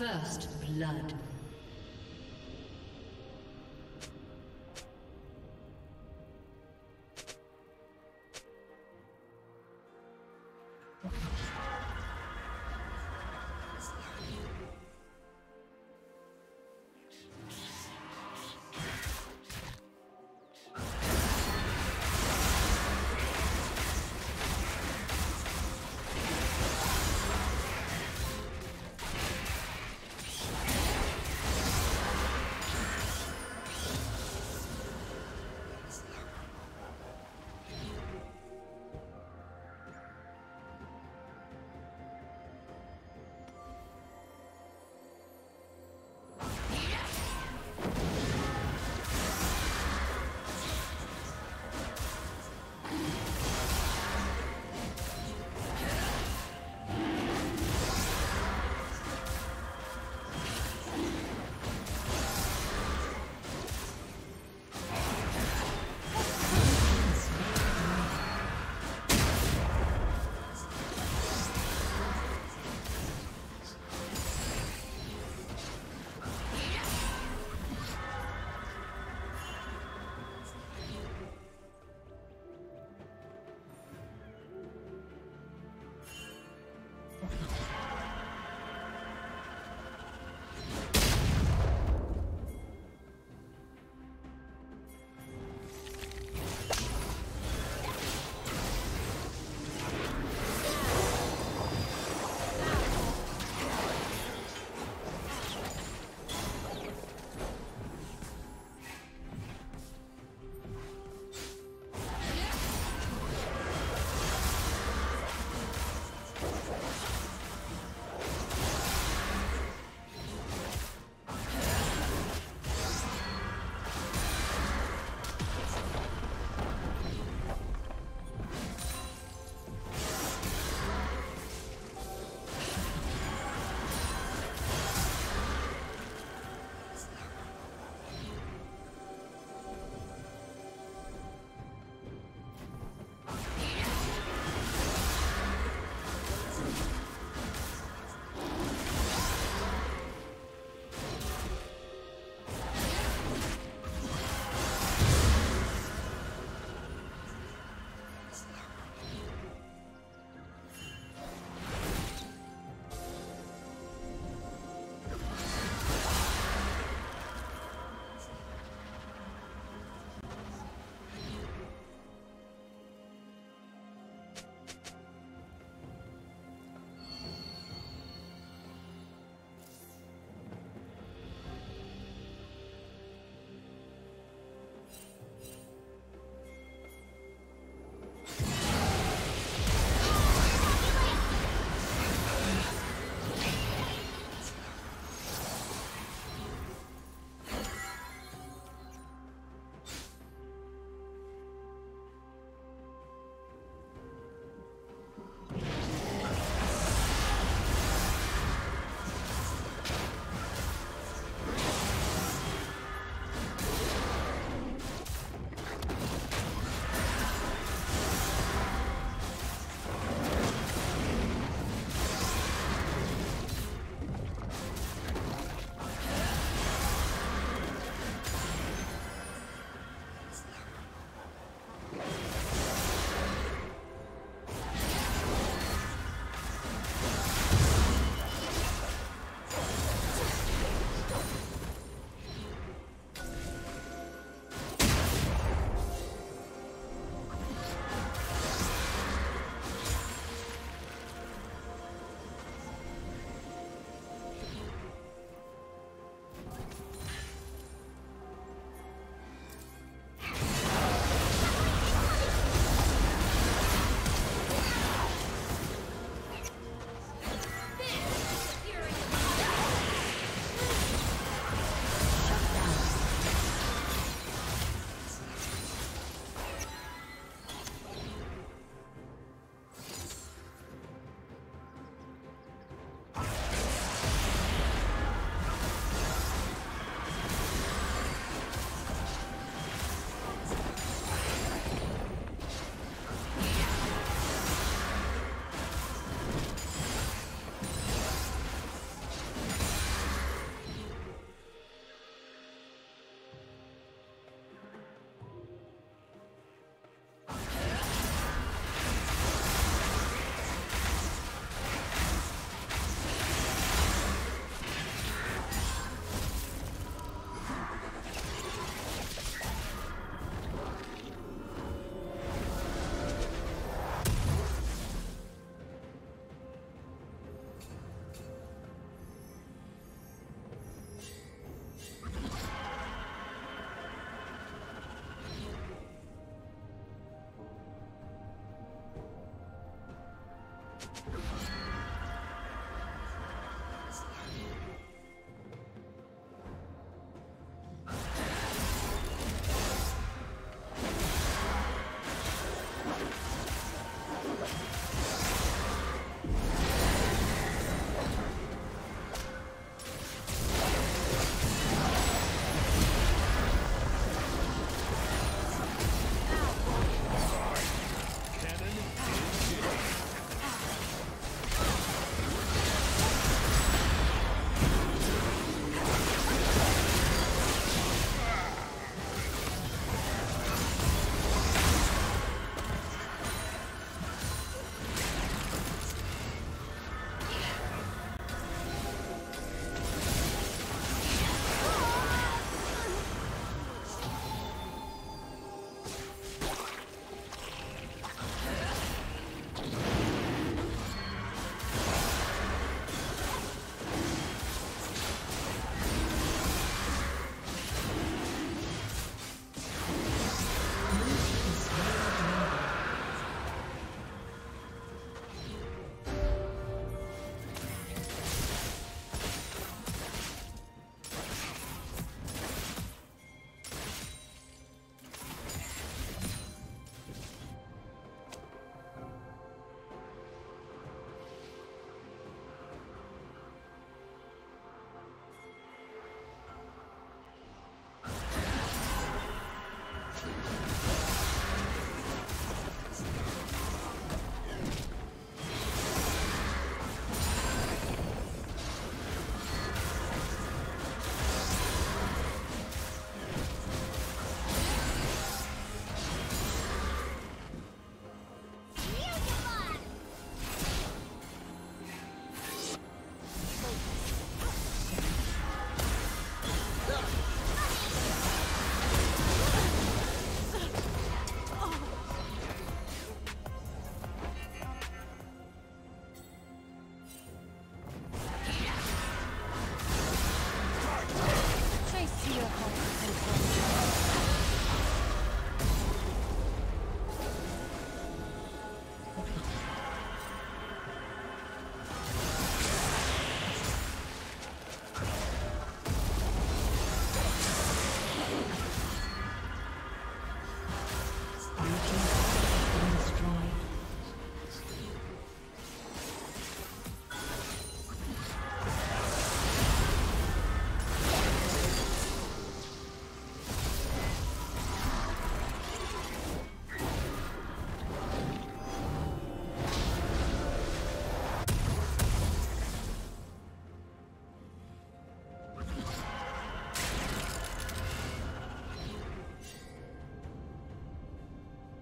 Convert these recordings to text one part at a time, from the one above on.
First blood.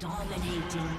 Dominating.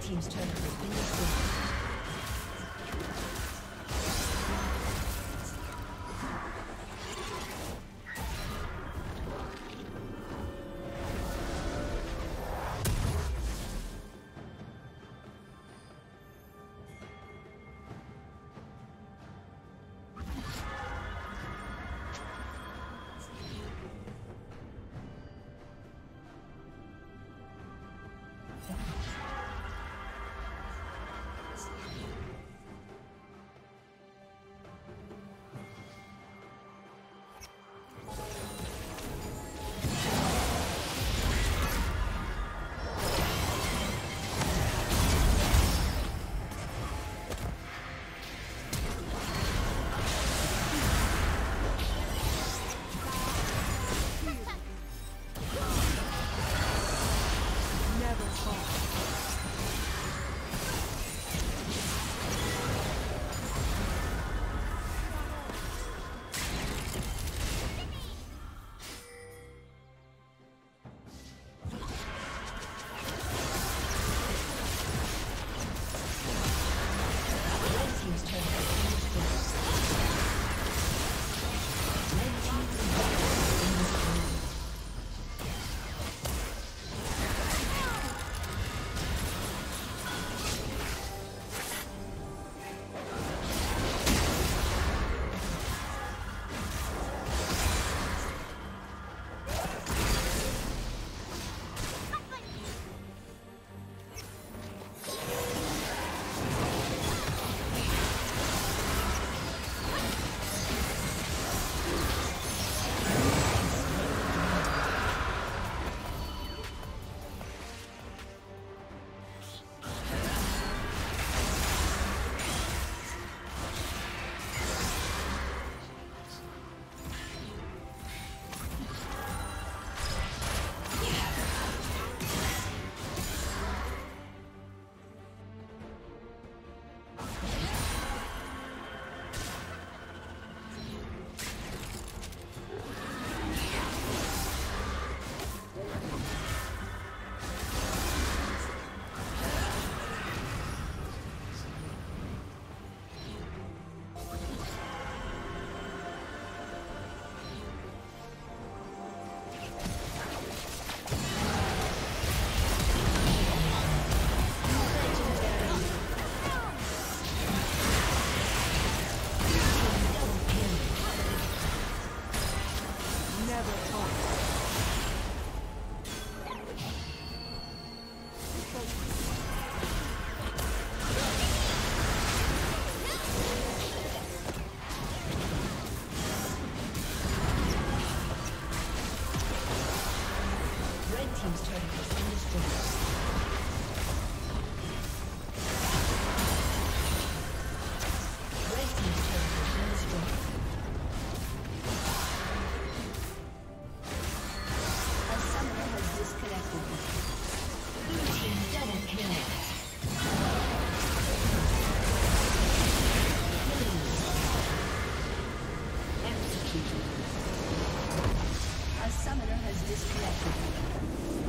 Team's turret has been destroyed. A summoner has disconnected.